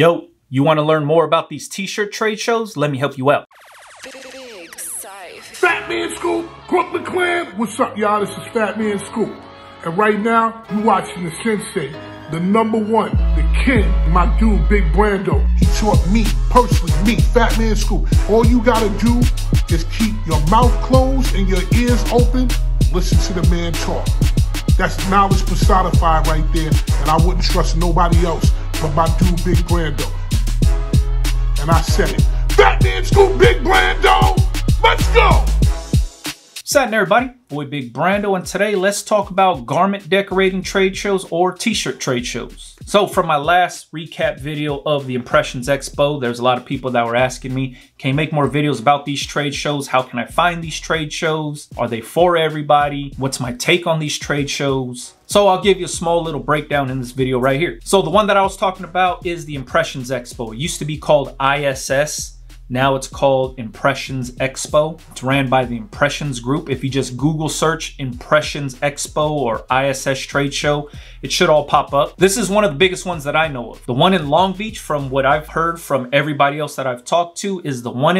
Yo, you want to learn more about these t-shirt trade shows? Let me help you out. Big size. Fat Man Scoop, Brooklyn Clan. What's up, y'all? This is Fat Man Scoop. And right now, you're watching the sensei, the number one, the king, my dude, Big Brando. He taught me, personally, me, Fat Man Scoop. All you got to do is keep your mouth closed and your ears open. Listen to the man talk. That's knowledge personified right there, and I wouldn't trust nobody else but my dude, Big Brando. And I said it. Fat Man Scoop, Big Brando, let's go! What's happening, everybody? Boy, Big Brando, and today let's talk about garment decorating trade shows or t-shirt trade shows. So from my last recap video of the Impressions Expo, there's a lot of people that were asking me, can you make more videos about these trade shows? How can I find these trade shows? Are they for everybody? What's my take on these trade shows? So I'll give you a small little breakdown in this video right here. So the one that I was talking about is the Impressions Expo. It used to be called ISS. Now it's called Impressions Expo. It's ran by the Impressions Group. If you just Google search Impressions Expo or ISS trade show, it should all pop up. This is one of the biggest ones that I know of. The one in Long Beach, from what I've heard from everybody else that I've talked to, is the one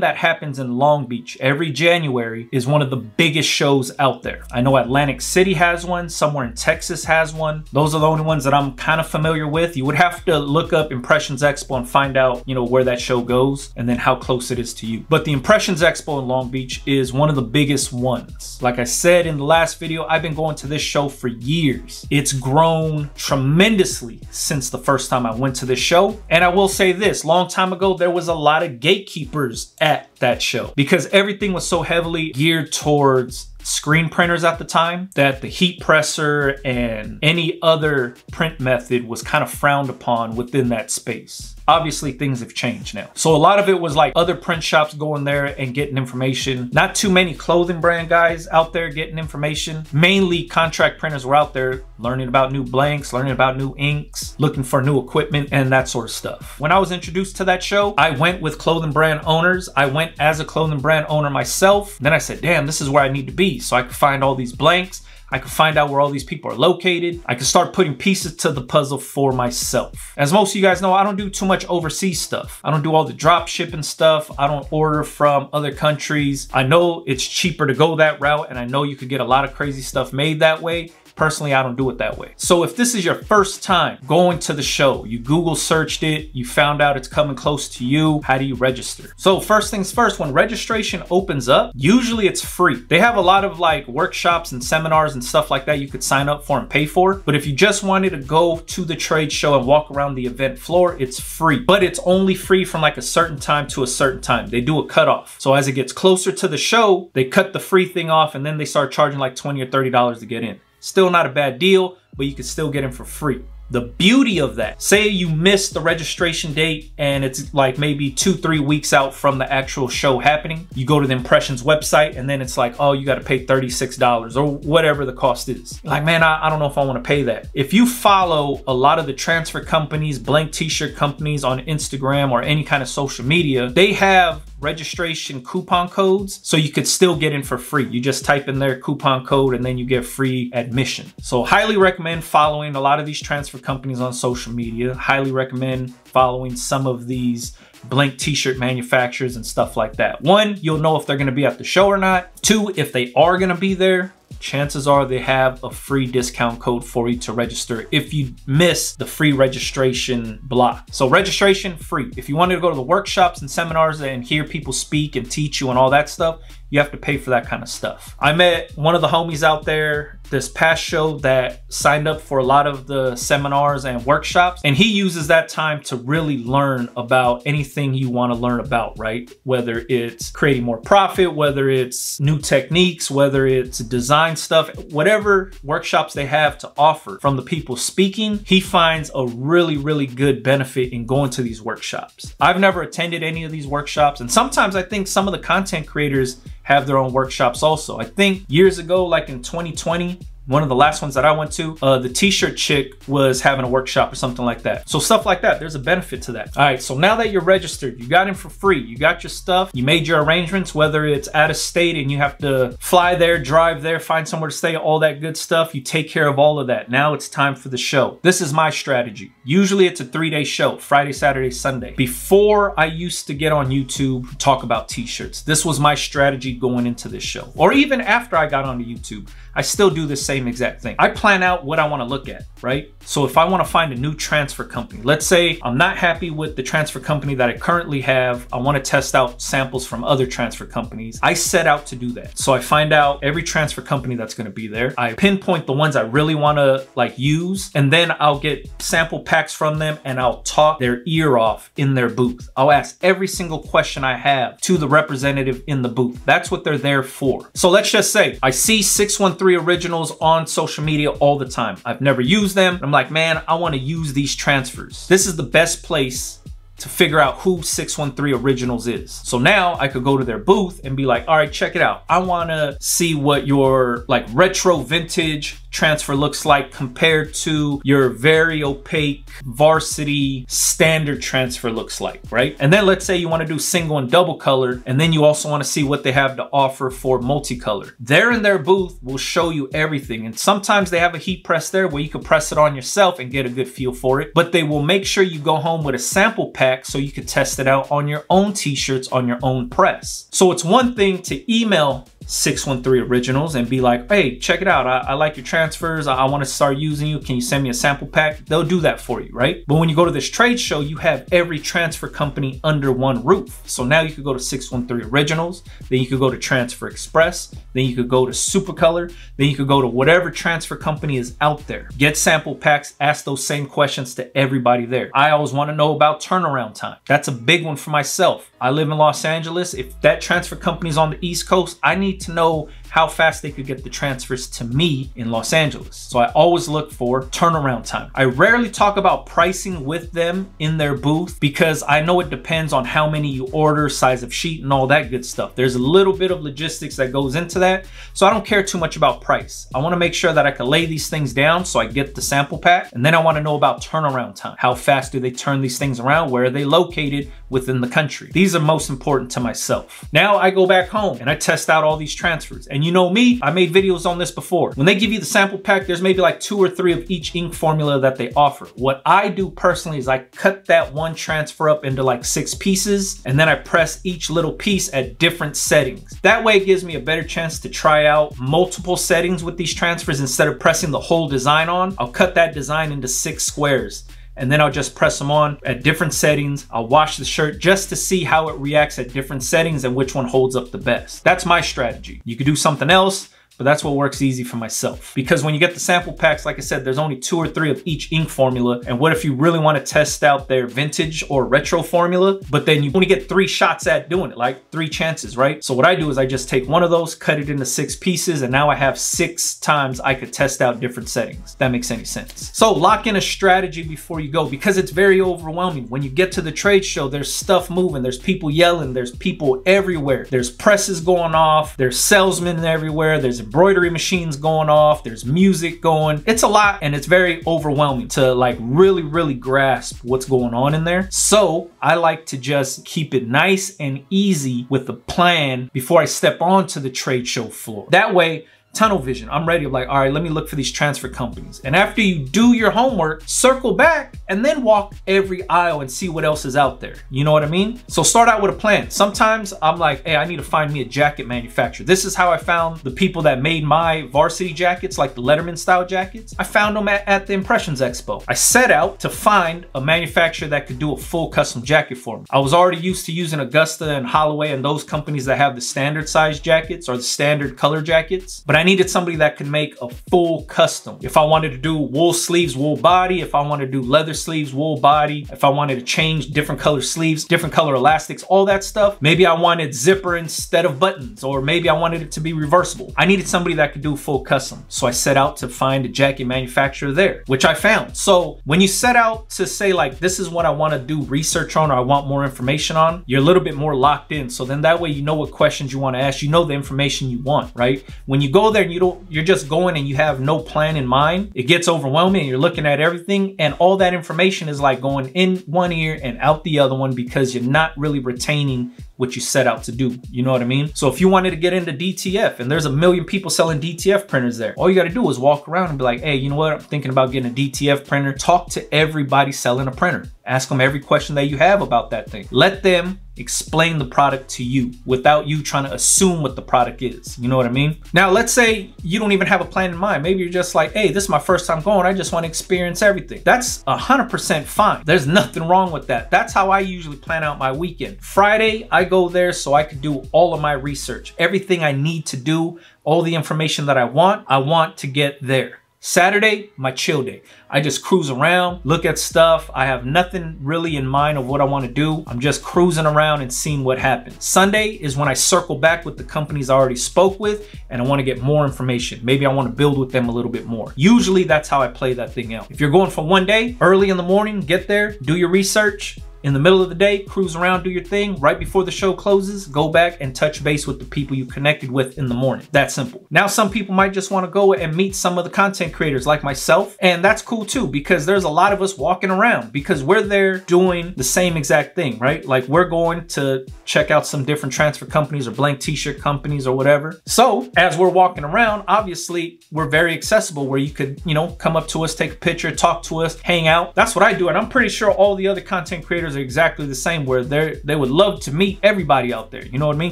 that happens in Long Beach. Every January is one of the biggest shows out there. I know Atlantic City has one, somewhere in Texas has one. Those are the only ones that I'm kind of familiar with. You would have to look up Impressions Expo and find out, you know, where that show goes and then how close it is to you. But the Impressions Expo in Long Beach is one of the biggest ones. Like I said in the last video, I've been going to this show for years. It's grown tremendously since the first time I went to this show. And I will say this, long time ago, there was a lot of gatekeepers at that show because everything was so heavily geared towards screen printers at the time that the heat presser and any other print method was kind of frowned upon within that space. Obviously things have changed now. So a lot of it was like other print shops going there and getting information. Not too many clothing brand guys out there getting information. Mainly contract printers were out there learning about new blanks, learning about new inks, looking for new equipment and that sort of stuff. When I was introduced to that show, I went with clothing brand owners. I went as a clothing brand owner myself. Then I said, damn, this is where I need to be. So I could find all these blanks. I could find out where all these people are located. I could start putting pieces to the puzzle for myself. As most of you guys know, I don't do too much overseas stuff. I don't do all the drop shipping stuff. I don't order from other countries. I know it's cheaper to go that route, and I know you could get a lot of crazy stuff made that way. Personally, I don't do it that way. So if this is your first time going to the show, you Google searched it, you found out it's coming close to you, how do you register? So first things first, when registration opens up, usually it's free. They have a lot of like workshops and seminars and stuff like that you could sign up for and pay for. But if you just wanted to go to the trade show and walk around the event floor, it's free. But it's only free from like a certain time to a certain time. They do a cutoff. So as it gets closer to the show, they cut the free thing off and then they start charging like $20 or $30 to get in. Still not a bad deal, but you can still get in for free. The beauty of that, say you miss the registration date and it's like maybe 2-3 weeks out from the actual show happening, you go to the Impressions website and then it's like, oh, you gotta pay $36 or whatever the cost is. Like, man, I don't know if I wanna pay that. If you follow a lot of the transfer companies, blank t-shirt companies on Instagram or any kind of social media, they have registration coupon codes so you could still get in for free. You just type in their coupon code and then you get free admission. So highly recommend following a lot of these transfer companies on social media. Highly recommend following some of these blank t-shirt manufacturers and stuff like that. One, you'll know if they're gonna be at the show or not. Two, if they are gonna be there, chances are they have a free discount code for you to register if you miss the free registration block. So registration free. If you wanted to go to the workshops and seminars and hear people speak and teach you and all that stuff, you have to pay for that kind of stuff. I met one of the homies out there this past show that signed up for a lot of the seminars and workshops, and he uses that time to really learn about anything you want to learn about, right? Whether it's creating more profit, whether it's new techniques, whether it's design stuff, whatever workshops they have to offer from the people speaking, he finds a really, really good benefit in going to these workshops. I've never attended any of these workshops, and sometimes I think some of the content creators have their own workshops also. I think years ago, like in 2020, One of the last ones that I went to, the t-shirt chick was having a workshop or something like that. So stuff like that, there's a benefit to that. All right, so now that you're registered, you got in for free, you got your stuff, you made your arrangements, whether it's out of state and you have to fly there, drive there, find somewhere to stay, all that good stuff, you take care of all of that. Now it's time for the show. This is my strategy. Usually it's a three-day show, Friday, Saturday, Sunday. Before, I used to get on YouTube, talk about t-shirts. This was my strategy going into this show. Or even after I got onto YouTube, I still do the same exact thing. I plan out what I want to look at, right? So if I want to find a new transfer company, let's say I'm not happy with the transfer company that I currently have, I want to test out samples from other transfer companies. I set out to do that. So I find out every transfer company that's going to be there. I pinpoint the ones I really want to like use, and then I'll get sample packs from them and I'll talk their ear off in their booth. I'll ask every single question I have to the representative in the booth. That's what they're there for. So let's just say I see 613 Originals on social media all the time. I've never used them. I'm like, man, I want to use these transfers. This is the best place to figure out who 613 Originals is. So now I could go to their booth and be like, all right, check it out. I wanna see what your like retro vintage transfer looks like compared to your very opaque varsity standard transfer looks like, right? And then let's say you wanna do single and double color, and then you also wanna see what they have to offer for multicolor. There in their booth will show you everything. And sometimes they have a heat press there where you can press it on yourself and get a good feel for it, but they will make sure you go home with a sample pack so you could test it out on your own t-shirts, on your own press. So it's one thing to email 613 Originals and be like, hey, check it out. I like your transfers. I want to start using you. Can you send me a sample pack? They'll do that for you, right? But when you go to this trade show, you have every transfer company under one roof. So now you could go to 613 Originals, then you could go to Transfer Express, then you could go to Supercolor, then you could go to whatever transfer company is out there. Get sample packs, ask those same questions to everybody there. I always want to know about turnaround time. That's a big one for myself. I live in Los Angeles. If that transfer company's on the East Coast, I need to know how fast they could get the transfers to me in Los Angeles. So I always look for turnaround time. I rarely talk about pricing with them in their booth because I know it depends on how many you order, size of sheet, and all that good stuff. There's a little bit of logistics that goes into that. So I don't care too much about price. I wanna make sure that I can lay these things down so I get the sample pack. And then I wanna know about turnaround time. How fast do they turn these things around? Where are they located within the country? These are most important to myself. Now I go back home and I test out all these transfers. And you know me, I made videos on this before. When they give you the sample pack, there's maybe like 2 or 3 of each ink formula that they offer. What I do personally is I cut that one transfer up into like 6 pieces, and then I press each little piece at different settings. That way it gives me a better chance to try out multiple settings with these transfers instead of pressing the whole design on. I'll cut that design into 6 squares. And then I'll just press them on at different settings. I'll wash the shirt just to see how it reacts at different settings and which one holds up the best. That's my strategy. You could do something else, but that's what works easy for myself. Because when you get the sample packs, like I said, there's only 2 or 3 of each ink formula. And what if you really want to test out their vintage or retro formula, but then you only get 3 shots at doing it, like 3 chances, right? So what I do is I just take one of those, cut it into 6 pieces, and now I have 6 times I could test out different settings. If that makes any sense. So lock in a strategy before you go, because it's very overwhelming. When you get to the trade show, there's stuff moving, there's people yelling, there's people everywhere. There's presses going off, there's salesmen everywhere, there's embroidery machines going off, there's music going. It's a lot and it's very overwhelming to like really grasp what's going on in there. So I like to just keep it nice and easy with the plan before I step onto the trade show floor. That way, tunnel vision. I'm ready. I'm like, all right, let me look for these transfer companies. And after you do your homework, circle back and then walk every aisle and see what else is out there. You know what I mean? So start out with a plan. Sometimes I'm like, hey, I need to find me a jacket manufacturer. This is how I found the people that made my varsity jackets, like the Letterman style jackets. I found them at the Impressions Expo. I set out to find a manufacturer that could do a full custom jacket for me. I was already used to using Augusta and Holloway and those companies that have the standard size jackets or the standard color jackets, but I needed somebody that could make a full custom. If I wanted to do wool sleeves, wool body, if I wanted to do leather sleeves, wool body, if I wanted to change different color sleeves, different color elastics, all that stuff. Maybe I wanted zipper instead of buttons, or maybe I wanted it to be reversible. I needed somebody that could do full custom. So I set out to find a jacket manufacturer there, which I found. So when you set out to say like, this is what I want to do research on, or I want more information on, you're a little bit more locked in. So then that way, you know what questions you want to ask, you know the information you want, right? When you go go there and you're just going and you have no plan in mind, it gets overwhelming and you're looking at everything and all that information is like going in one ear and out the other one because you're not really retaining what you set out to do. You know what I mean? So if you wanted to get into DTF and there's a million people selling DTF printers there, all you got to do is walk around and be like, hey, you know what? I'm thinking about getting a DTF printer. Talk to everybody selling a printer. Ask them every question that you have about that thing. Let them explain the product to you without you trying to assume what the product is. You know what I mean? Now, let's say you don't even have a plan in mind. Maybe you're just like, hey, this is my first time going. I just want to experience everything. That's 100% fine. There's nothing wrong with that. That's how I usually plan out my weekend. Friday, I go there so I could do all of my research, everything I need to do, all the information that I want to get there. Saturday, my chill day. I just cruise around, look at stuff. I have nothing really in mind of what I want to do. I'm just cruising around and seeing what happens. Sunday is when I circle back with the companies I already spoke with and I want to get more information. Maybe I want to build with them a little bit more. Usually that's how I play that thing out. If you're going for one day, early in the morning, get there, do your research. In the middle of the day, cruise around, do your thing. Right before the show closes, go back and touch base with the people you connected with in the morning. That simple. Now, some people might just want to go and meet some of the content creators like myself. And that's cool too, because there's a lot of us walking around because we're there doing the same exact thing, right? Like we're going to check out some different transfer companies or blank t-shirt companies or whatever. So as we're walking around, obviously we're very accessible where you could, you know, come up to us, take a picture, talk to us, hang out. That's what I do. And I'm pretty sure all the other content creators are exactly the same where they would love to meet everybody out there. You know what I mean?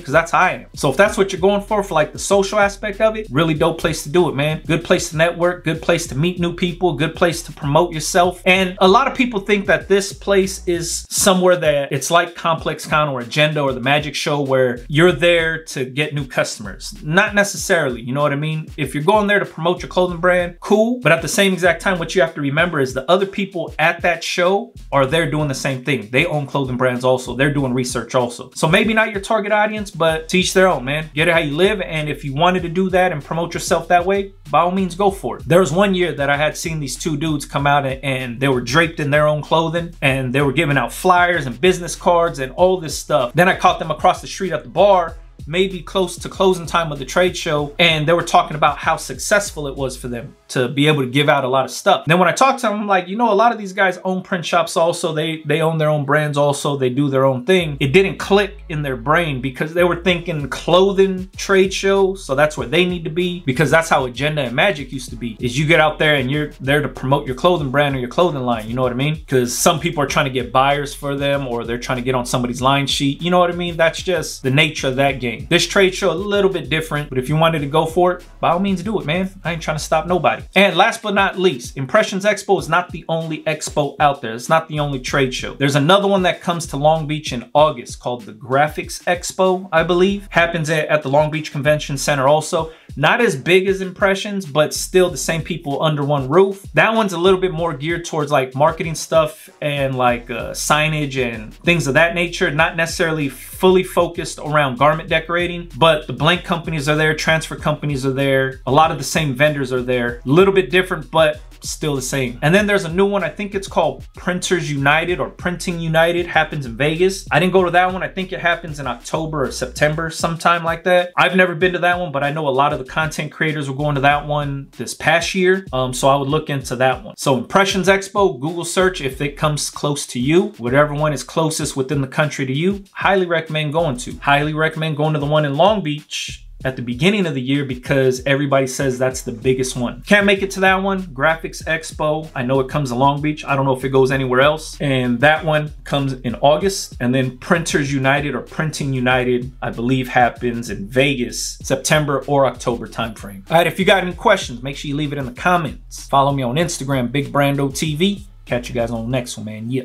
Because that's how I am. So if that's what you're going for like the social aspect of it, really dope place to do it, man. Good place to network, good place to meet new people, good place to promote yourself. And a lot of people think that this place is somewhere that it's like ComplexCon or Agenda or the Magic Show where you're there to get new customers. Not necessarily, you know what I mean? If you're going there to promote your clothing brand, cool. But at the same exact time, what you have to remember is the other people at that show are there doing the same thing. They own clothing brands also. They're doing research also. So maybe not your target audience, but to each their own, man. Get it how you live. And if you wanted to do that and promote yourself that way, by all means, go for it. There was one year that I had seen these two dudes come out and they were draped in their own clothing and they were giving out flyers and business cards and all this stuff. Then I caught them across the street at the bar, maybe close to closing time of the trade show, and they were talking about how successful it was for them to be able to give out a lot of stuff. And then when I talked to them, I'm like, you know, a lot of these guys own print shops also. They own their own brands also. They do their own thing. It didn't click in their brain because they were thinking clothing trade show. So that's where they need to be because that's how Agenda and Magic used to be, is you get out there and you're there to promote your clothing brand or your clothing line. You know what I mean? Because some people are trying to get buyers for them or they're trying to get on somebody's line sheet. You know what I mean? That's just the nature of that game. This trade show a little bit different, but if you wanted to go for it, by all means do it, man. I ain't trying to stop nobody. And last but not least, Impressions Expo is not the only expo out there. It's not the only trade show. There's another one that comes to Long Beach in August called the Graphics Expo, I believe. Happens at the Long Beach Convention Center also. Not as big as Impressions, but still the same people under one roof. That one's a little bit more geared towards like marketing stuff and like signage and things of that nature. Not necessarily fully focused around garment decorating, but the blank companies are there, transfer companies are there, a lot of the same vendors are there. A little bit different, but still the same. And then there's a new one, I think it's called Printers United or Printing United, happens in Vegas. I didn't go to that one. I think it happens in October or September, sometime like that. I've never been to that one, but I know a lot of the content creators were going to that one this past year. So I would look into that one. So Impressions Expo, Google search if it comes close to you, whatever one is closest within the country to you, highly recommend going to. Highly recommend going to the one in Long Beach at the beginning of the year because everybody says that's the biggest one. Can't make it to that one. Graphics Expo, I know it comes to Long Beach. I don't know if it goes anywhere else. And that one comes in August. And then Printers United or Printing United, I believe happens in Vegas, September or October timeframe. All right, if you got any questions, make sure you leave it in the comments. Follow me on Instagram, Big Brando TV. Catch you guys on the next one, man. Yeah.